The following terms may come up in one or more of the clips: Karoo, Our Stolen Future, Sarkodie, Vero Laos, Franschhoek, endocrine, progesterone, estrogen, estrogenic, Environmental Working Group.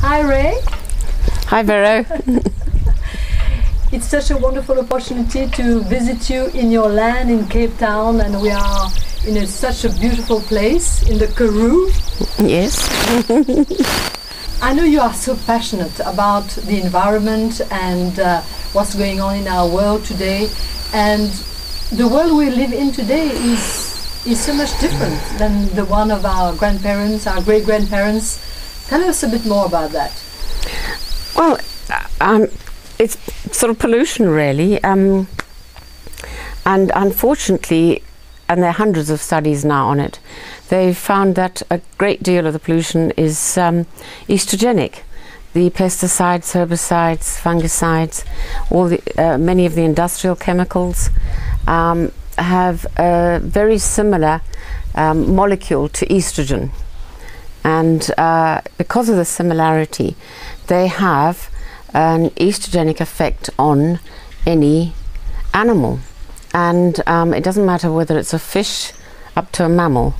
Hi Ray. Hi Vero. It's such a wonderful opportunity to visit you in your land in Cape Town, and we are in such a beautiful place in the Karoo. Yes. I know you are so passionate about the environment and what's going on in our world today, and the world we live in today is so much different than the one of our grandparents, our great-grandparents. Tell us a bit more about that. Well, it's sort of pollution, really, and unfortunately, and there are hundreds of studies now on it, they've found that a great deal of the pollution is estrogenic. The pesticides, herbicides, fungicides, all the many of the industrial chemicals have a very similar molecule to estrogen, and because of the similarity, they have an estrogenic effect on any animal, and it doesn't matter whether it's a fish up to a mammal,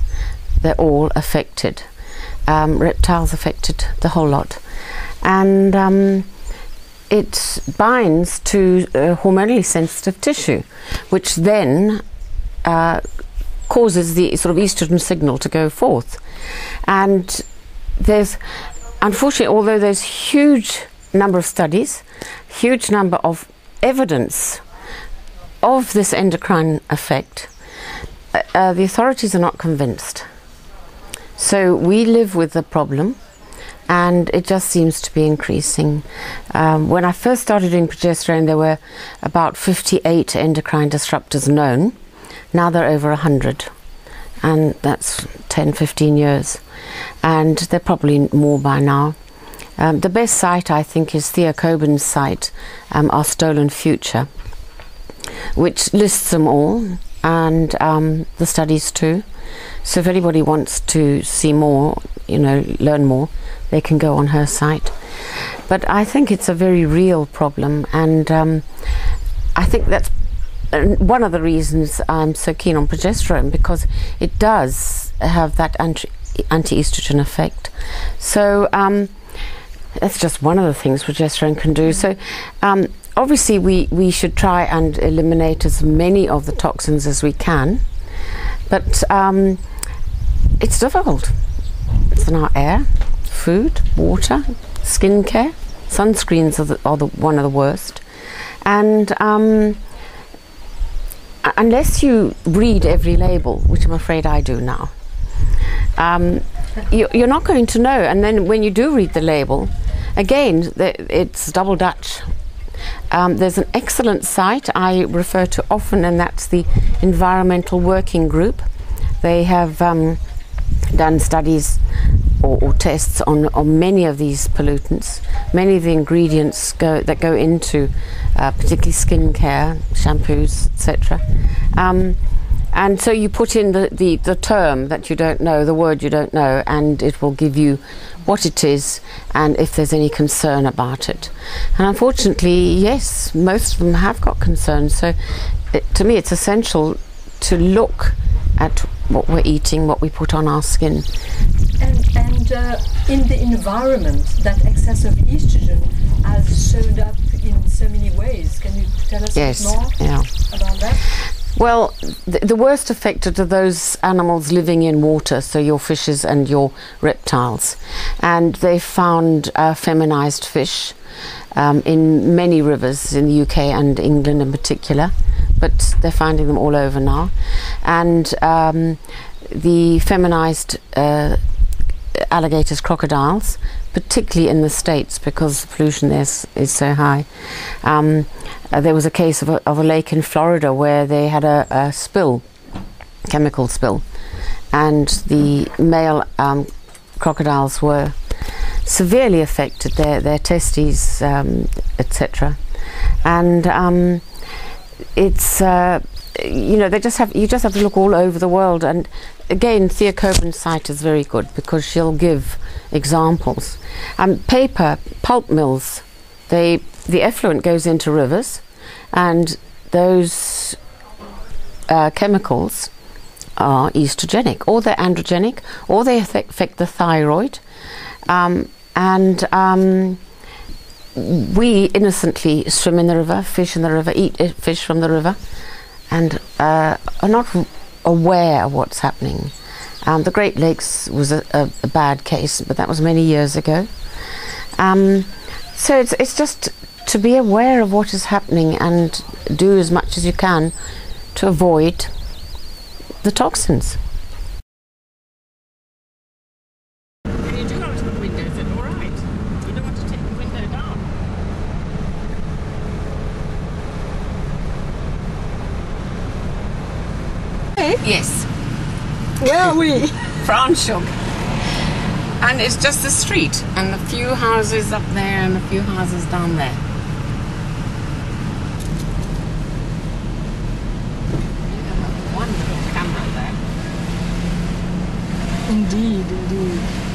they're all affected. Reptiles affected, the whole lot, and it binds to hormonally sensitive tissue, which then causes the sort of estrogen signal to go forth. And there's, unfortunately, although there's huge number of studies, huge number of evidence of this endocrine effect, the authorities are not convinced. So we live with the problem, and it just seems to be increasing. When I first started doing progesterone, there were about 58 endocrine disruptors known. Now there are over 100, and that's 10-15 years, and they're probably more by now. The best site, I think, is Theo Coben's site, Our Stolen Future, which lists them all, and the studies too. So if anybody wants to see more, you know, learn more, they can go on her site. But I think it's a very real problem, and I think that's one of the reasons I'm so keen on progesterone, because it does have that anti-estrogen effect. So that's just one of the things progesterone can do. So obviously we should try and eliminate as many of the toxins as we can, but it's difficult. It's in our air, food, water, skincare. Sunscreens are one of the worst, and unless you read every label, which I'm afraid I do now, you're not going to know. And then when you do read the label, again, it's double Dutch. There's an excellent site I refer to often, and that's the Environmental Working Group. They have done studies or tests on many of these pollutants. Many of the ingredients that go into particularly skincare, shampoos, etc. And so you put in the term that you don't know, the word you don't know, and it will give you what it is and if there's any concern about it. And unfortunately, yes, most of them have got concerns. So to me, it's essential to look at what we're eating, what we put on our skin. And in the environment, that excess of estrogen has showed up in so many ways. Can you tell us more about that? Well, the worst affected are those animals living in water, so your fishes and your reptiles. And they found feminized fish in many rivers in the UK and England in particular, but they're finding them all over now. And the feminized alligators, crocodiles, particularly in the States, because the pollution there is so high. There was a case of a lake in Florida where they had a spill, chemical spill, and the male crocodiles were severely affected, their testes, etc. And it's you know, you just have to look all over the world. And again, Thea Coben's site is very good because she'll give examples. Paper, pulp mills, the effluent goes into rivers, and those chemicals are estrogenic, or they're androgenic, or they affect the thyroid. and we innocently swim in the river, fish in the river, eat fish from the river, and are not aware of what's happening. The Great Lakes was a bad case, but that was many years ago. So it's just to be aware of what is happening and do as much as you can to avoid the toxins. When you do go to the window, is it all right? You don't want to take the window down. Hey? Yes. Where are we? Franschhoek. And it's just the street and a few houses up there and a few houses down there. Indeed, indeed.